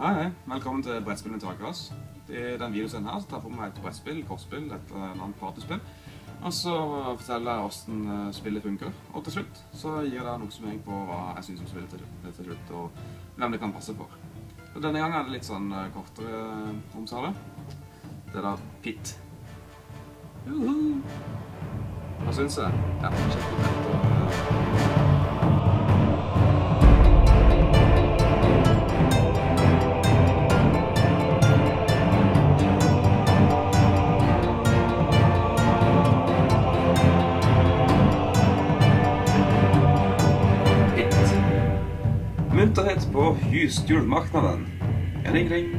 Hei, velkommen til Brettspill med Takras. I denne videoen her tar jeg på meg et brettspill, kortspill, et eller annet partyspill. Og så forteller jeg hvordan spillet funker. Og til slutt så gir jeg deg en oppsummering på hva jeg synes om spillet til slutt, og hvem det kan passe for. Så denne gangen er det litt sånn kortere omtale. Det der Pitt. Juhu! Hva synes jeg? Det er kjempefett å... Munterhet på husdyrmarknaden. Ring, ring.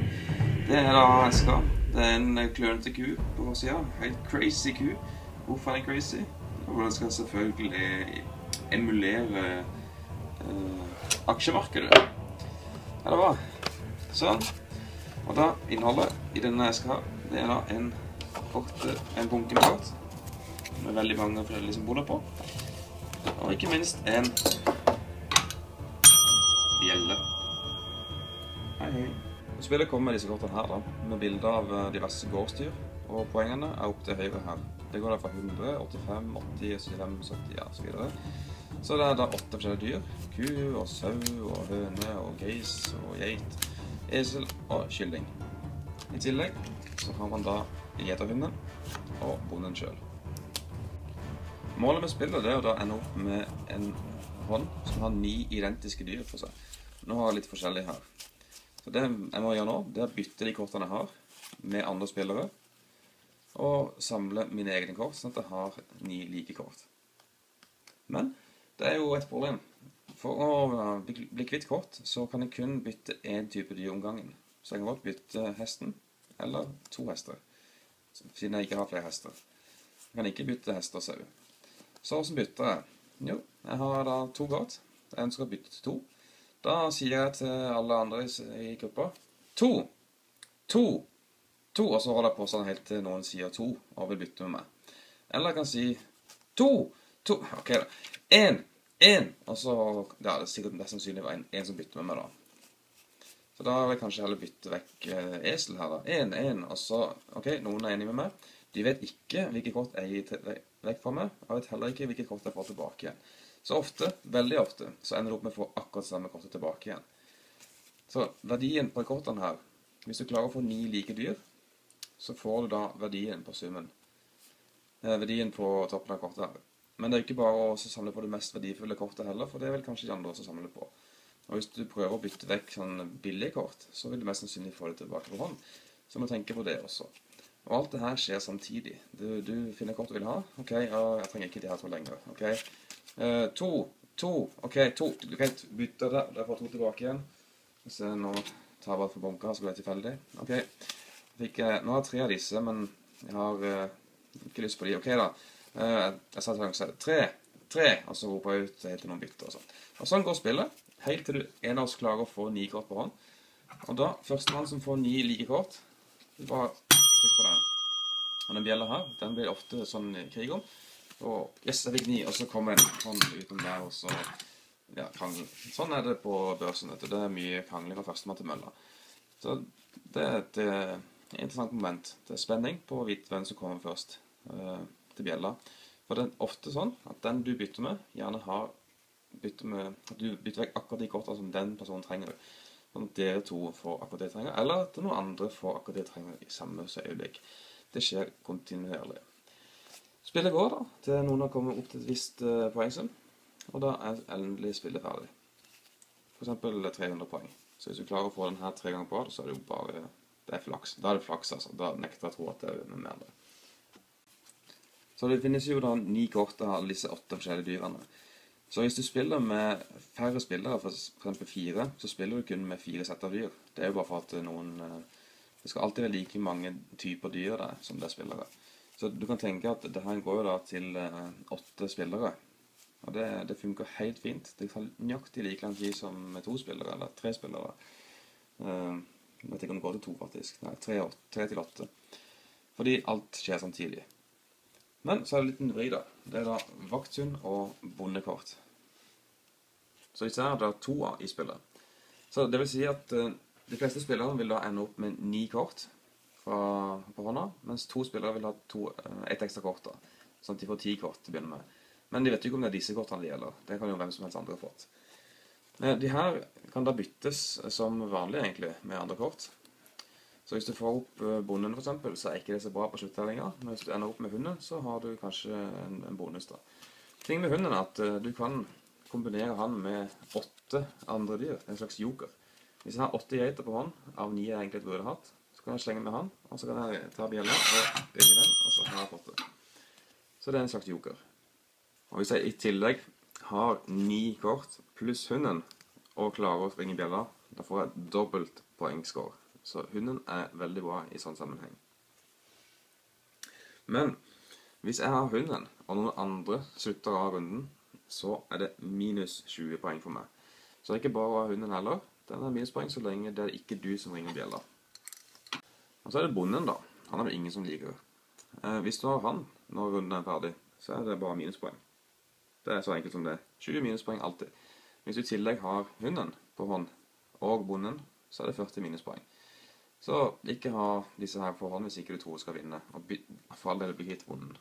Det er da en skap. Det er en klørnete ku på vår siden. Helt crazy ku. Hvorfor er den crazy? Den skal selvfølgelig emulere aksjemarkedet. Her det var. Sånn. Og da innholdet i denne jeg skal ha, det er da en bunkekort. Med veldig mange forskjellige symboler på. Og ikke minst en... gjelle. Hei, hei. Spillet kommer med disse kortene her da, med bilder av diverse gårdsdyr, og poengene er opp til høyre her. Det går da fra 100, 85, 80, 75, 70, ja, og så videre. Så det er da 8 forskjellige dyr. Ku, og sau, og høne, og geis, og geit, esel og kylling. I tillegg så har man da gjeterhunden og bonden selv. Målet med spillet er å ende opp med en hånd som har 9 identiske dyr for seg. Nå har jeg litt forskjellig her. Så det jeg må gjøre nå, det er å bytte de kortene jeg har med andre spillere, og samle mine egne kort, sånn at jeg har 9 like kort. Men det er jo et problem. For å bli kvitt kort, så kan jeg kun bytte en type dyr om gangen. Så jeg kan godt bytte hesten, eller 2 hester, siden jeg ikke har flere hester. Jeg kan ikke bytte hest og sau. Så hvordan bytter jeg? Jo, jeg har da 2 kort. Jeg ønsker å bytte til 2. Da sier jeg til alle andre i gruppa 2, 2, 2, og så holder jeg på sånn helt til noen sier 2 og vil bytte med meg. Eller jeg kan si 2, 2, ok da, 1, 1, og så, ja, det er sikkert mest sannsynlig en som bytter med meg da. Så da vil jeg kanskje heller bytte vekk esel her da, 1, 1, og så, ok, noen er enig med meg. De vet ikke hvilket kort jeg gir vekk fra meg, og vet heller ikke hvilket kort jeg får tilbake igjen. Så ofte, veldig ofte, så ender det opp med å få akkurat samme kortet tilbake igjen. Så verdien på kortene her, hvis du klarer å få 9 like dyr, så får du da verdien på summen. Verdien på toppen av kortet her. Men det er jo ikke bare å samle på det mest verdifulle kortet heller, for det er vel kanskje de andre som samler på. Og hvis du prøver å bytte vekk sånn billige kort, så vil du mest sannsynlig få det tilbake på hånd. Så må du tenke på det også. Og alt det her skjer samtidig. Du finner kort du vil ha. Ok, jeg trenger ikke det her 2 lenger. Ok, 2, 2, ok, 2. Du kan bytte det, der får 2 tilbake igjen. Hvis jeg nå tar bare for bunker her, så blir det tilfeldig. Ok, nå har jeg 3 av disse, men jeg har ikke lyst på de. Ok da, jeg sa til gang, så er det 3, 3, og så roper jeg ut helt til noen bytter og sånn. Og sånn går spillet, helt til du en av oss klarer å få 9 kort på hånd. Og da, førstemann som får 9 like kort, du bare... trykk på den. Og den bjella her, den blir ofte sånn krig om. Og yes, jeg fikk 9, og så kommer en hånd utenom der, og så ja, krangel. Sånn er det på børsen, vet du. Det er mye krangling fra førstemann til mølla. Så det er et interessant moment. Det er spenning på å vite hvem som kommer først til bjella. For det er ofte sånn at den du bytter med, gjerne har at du bytter vekk akkurat de kortene som den personen trenger. Sånn at dere 2 får akkurat det jeg trenger, eller at noen andre får akkurat det jeg trenger i samme øyeblikk. Det skjer kontinuerlig. Spillet går da, til noen har kommet opp til et visst poengsum, og da er endelig spillet ferdig. For eksempel 300 poeng. Så hvis du klarer å få den her 3 ganger på rad, så er det jo bare, det er flaks. Da er det flaks altså, da nekter jeg å tro at det er noe mer det. Så det finnes jo da 9 kort av disse 8 forskjellige dyrene. Så hvis du spiller med færre spillere, for eksempel 4, så spiller du kun med 4 sett av dyr. Det er jo bare for at det skal alltid være like mange typer dyr der som det er spillere. Så du kan tenke at det her går jo da til 8 spillere. Og det funker helt fint. Det tar nøyaktig like lang tid som med 2 spillere, eller 3 spillere. Jeg vet ikke om det går til 2 faktisk. Nei, 3 til 8. Fordi alt skjer samtidig. Men så er det en liten vri da. Det er da vakthund og bondekort. Så disse her er det 2 av i spillet. Så det vil si at De fleste spillere vil da ende opp med 9 kort på hånda, mens 2 spillere vil ha 1 ekstra kort da, sånn at de får 10 kort til å begynne med. Men de vet jo ikke om det er disse kortene de gjelder. Det kan jo hvem som helst andre ha fått. De her kan da byttes som vanlig egentlig, med andre kort. Så hvis du får opp bonden for eksempel, så er ikke det så bra på sluttellinger. Men hvis du ender opp med hunden, så har du kanskje en bonus da. Ting med hunden er at du kan kombinere han med 8 andre dyr, en slags joker. Hvis han har 8 geiter på hånd, av 9 jeg egentlig burde hatt, så kan jeg slenge med han, og så kan jeg ta bjellen og ringe den, og så har jeg fått det. Så det er en slags joker. Og hvis jeg i tillegg har 9 kort pluss hunden, og klarer å ringe bjella, da får jeg dobbelt poengskår. Så hunden er veldig bra i sånn sammenheng. Men hvis jeg har hunden, og noen andre slutter av runden, så er det minus 20 poeng for meg. Så det er ikke bare å ha hunden heller. Den er minuspoeng så lenge det er ikke du som ringer bjella. Og så er det bonden da. Han er det ingen som liker. Hvis du har han når runden er ferdig, så er det bare minuspoeng. Det er så enkelt som det. 20 minuspoeng alltid. Hvis du i tillegg har hunden på hånd og bonden, så er det 40 minuspoeng. Så ikke ha disse her på hånd hvis ikke du tror du skal vinne. Og for all del bli hit bonden.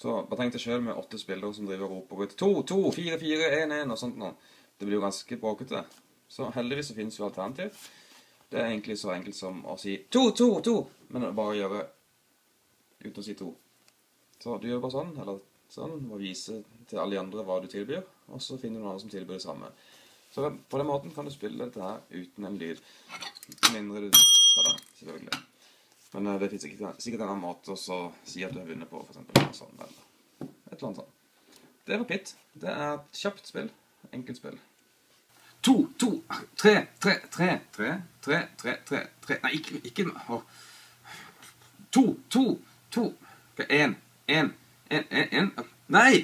Så bare tenk deg selv med 8 spillere som driver og roper ut 2, 2, 4, 4, 1, 1 og sånt nå. Det blir jo ganske bråkete. Så heldigvis så finnes jo alternativ. Det er egentlig så enkelt som å si 2, 2, 2, men bare gjøre uten å si 2. Så du gjør bare sånn, eller sånn, og vise til alle andre hva du tilbyr, og så finner du noen som tilbyr det samme. Så på den måten kan du spille dette her uten en lyd. Mindre du tar det, selvfølgelig. Men det finnes sikkert en annen måte å si at du har vunnet på, for eksempel en sånn, eller et eller annet sånt. Det var Pitt. Det er et kjapt spill. Enkelt spill. 2, 2, 3, 3, 3, 3, 3, 3, 3, 3, nei, ikke, 2, 2, 2, 1, 1, 1, 1, 1, nei,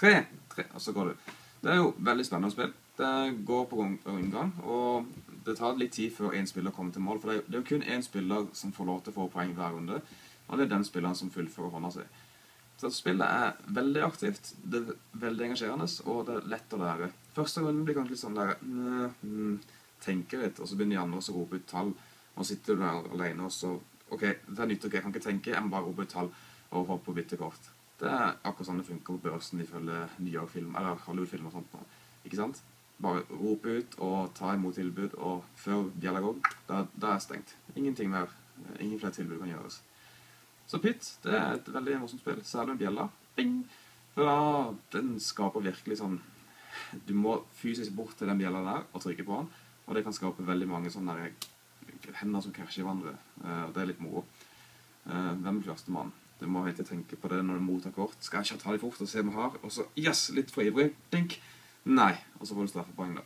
3, 3, og så går du. Det er jo veldig spennende spill. Det går på omgang, og det tar litt tid før en spiller kommer til mål, for det er jo kun en spiller som får lov til å få poeng hver runde, og det er den spilleren som fullfører hånda si. Så spillet er veldig aktivt, det er veldig engasjerende, og det er lett å lære. Første runden blir kanskje litt sånn der, tenker litt, og så begynner de andre å rope ut tall, og sitter du der alene, og så, ok, det er nytt, ok, jeg kan ikke tenke, jeg må bare rope ut tall, og håpe på å bytte kort. Det er akkurat sånn det funker på børsen, ifølge nyere film, eller Hollywood-film og sånt nå, ikke sant? Bare rope ut og ta imot tilbud, og før bjella går, da er stengt. Ingenting mer, ingen flere tilbud kan gjøres. Så Pitt, det er et veldig morsomt spill, særlig med bjella. Bing! For da, den skaper virkelig sånn, du må fysisk bort til den bjella der, og trykke på den, og det kan skape veldig mange sånne hender som krasjer i hverandre, og det er litt moro. Hvem er første mann? Du må helt tenke på det når du mottar kort. Skal jeg ikke ta det fort og se om jeg har? Og så, yes, litt for ivrig, dink! Nei, og så får du straffepoeng da.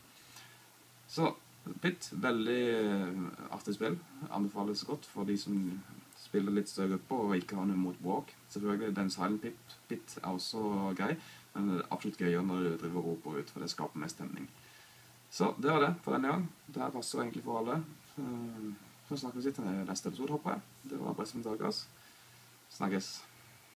Så, Pitt, veldig artig spill. Anbefales godt for de som spiller litt større grupper og ikke har noe mot bråk. Selvfølgelig, den silent Pitt er også grei, men det er absolutt gøyere når du driver og roper ut, for det skaper mest stemning. Så, det var det for denne gang. Det her passer egentlig for alle. Så snakkes vi til neste episode, håper jeg. Det var Brettspill med Takras. Snakkes.